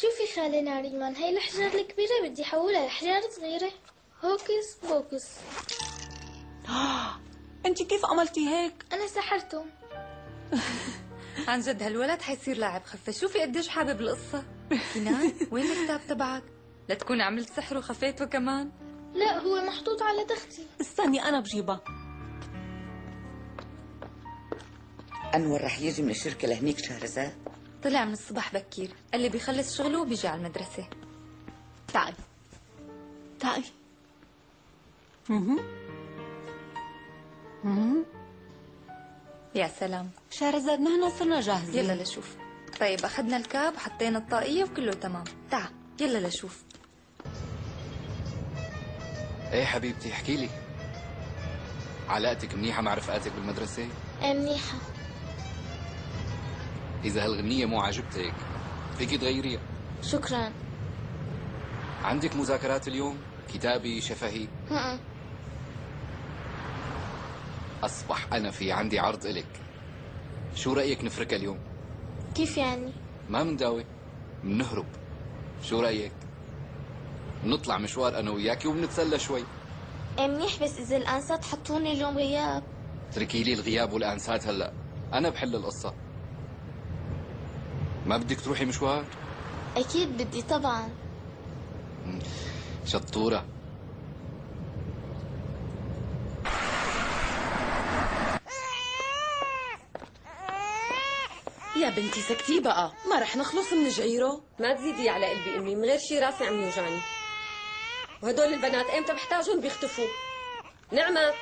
شوفي خالي ناريمان، هاي الأحجار الكبيرة بدي أحولها لأحجار صغيرة، هوكس بوكس. أنت كيف عملتي هيك؟ أنا سحرته. عن جد هالولد حيصير لاعب خفة، شوفي قديش حابب القصة. كنان وين الكتاب تبعك؟ لا تكون عملت سحر وخفيته كمان؟ لا هو محطوط على تختي. استني أنا بجيبها. أنور رح يجي من الشركة لهنيك شهرزاد؟ طلع من الصبح بكير، قال لي بيخلص شغله وبيجي على المدرسة. تعي تعي. يا سلام شهرزاد، نحن وصلنا جاهزين. يلا لشوف. طيب أخذنا الكاب وحطينا الطاقية وكله تمام. تعا يلا لشوف. ايه حبيبتي احكي لي، علاقتك منيحة مع رفقاتك بالمدرسة؟ ايه منيحة. إذا هالغنية مو عاجبتك فيكي تغيريها. شكرا. عندك مذاكرات اليوم؟ كتابي شفهي؟ أصبح أنا في عندي عرض إلك. شو رأيك نفركها اليوم؟ كيف يعني؟ ما منداوي، منهرب. شو رأيك؟ نطلع مشوار أنا وياكي وبنتسلى شوي. إيه منيح، بس إذا الأنسات حطوني اليوم غياب. اتركي لي الغياب والأنسات هلا، أنا بحل القصة. ما بدك تروحي مشوار؟ أكيد بدي طبعا. شطورة. يا بنتي سكتي بقى، ما رح نخلص من جعيره. ما تزيدي على قلبي أمي، من غير شي راسي عم يوجعني. وهدول البنات إمتى بحتاجهم بيختفوا. نعمت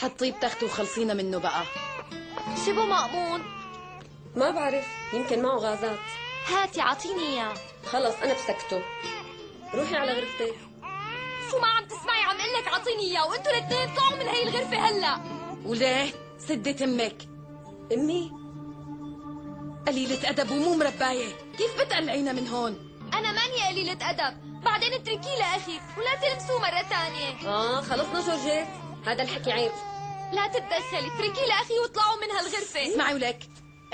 حطيه بتخت وخلصينا منه بقى. سيبه مأمون. ما بعرف، يمكن معه غازات. هاتي عطيني اياه. خلص أنا بسكته، روحي على غرفتك. شو ما عم تسمعي؟ عم اقول لك عطيني اياه، وانتوا الاثنين طلعوا من هي الغرفة هلا. وليه؟ سدت أمك. أمي؟ قليلة أدب ومو مرباية، كيف بتقلعينا من هون؟ أنا ماني قليلة أدب، بعدين اتركيه لأخيك ولا تلمسوه مرة ثانية. خلصنا جورجيت، هذا الحكي عيب. لا تتدخلي، اتركيه لأخي واطلعوا من هالغرفة. اسمعي ولك،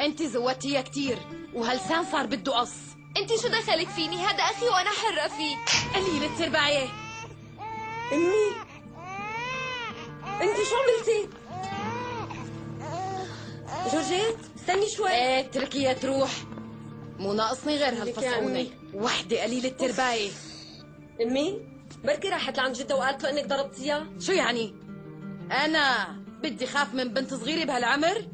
انت زودتيها كثير وهالسان صار بده قص. انت شو دخلك فيني؟ هذا اخي وانا حره فيه. قليله تربايه. امي انت شو عملتي؟ جورجيت استني شوي. ايه اتركيها تروح، مو ناقصني غير هالفصعونه. وحده قليله تربايه. امي بركي راحت لعند جده وقالت له انك ضربتيها. شو يعني؟ انا بدي خاف من بنت صغيره بهالعمر؟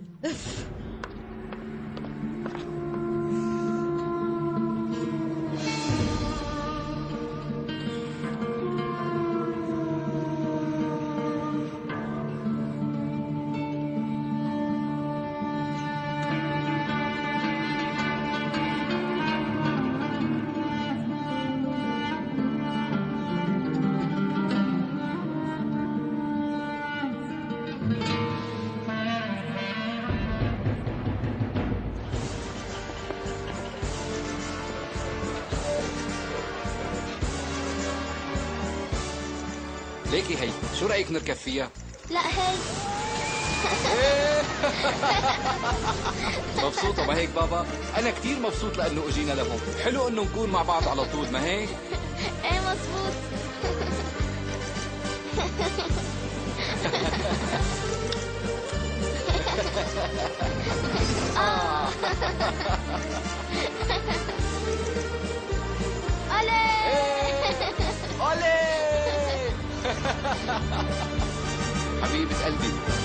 ليكي هي، شو رأيك نركب فيها؟ لا هي. مبسوطة ما هيك بابا؟ أنا كثير مبسوط لأنه أجينا لهون، حلو إنه نكون مع بعض على طول ما هيك؟ إيه مظبوط. ألي. حبيبة قلبي.